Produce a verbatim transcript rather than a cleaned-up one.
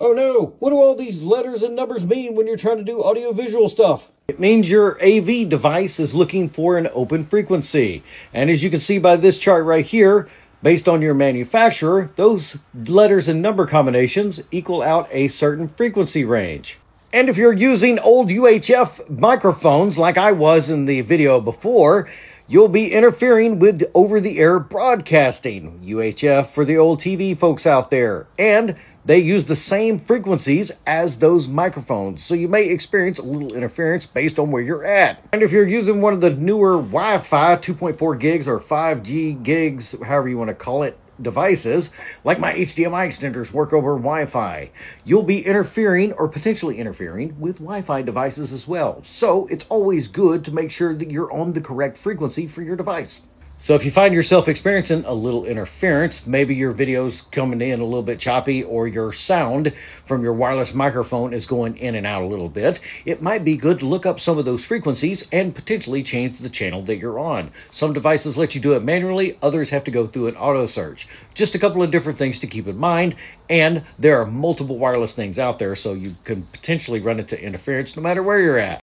Oh no, what do all these letters and numbers mean when you're trying to do audiovisual stuff? It means your A V device is looking for an open frequency. And as you can see by this chart right here, based on your manufacturer, those letters and number combinations equal out a certain frequency range. And if you're using old U H F microphones like I was in the video before, you'll be interfering with over-the-air broadcasting, U H F for the old T V folks out there. And they use the same frequencies as those microphones, so you may experience a little interference based on where you're at. And if you're using one of the newer Wi-Fi two point four gigs or five G gigs, however you want to call it, devices, like my H D M I extenders work over Wi-Fi, you'll be interfering or potentially interfering with Wi-Fi devices as well. So it's always good to make sure that you're on the correct frequency for your device. So if you find yourself experiencing a little interference, maybe your video's coming in a little bit choppy or your sound from your wireless microphone is going in and out a little bit, it might be good to look up some of those frequencies and potentially change the channel that you're on. Some devices let you do it manually, others have to go through an auto search. Just a couple of different things to keep in mind, and there are multiple wireless things out there, so you can potentially run into interference no matter where you're at.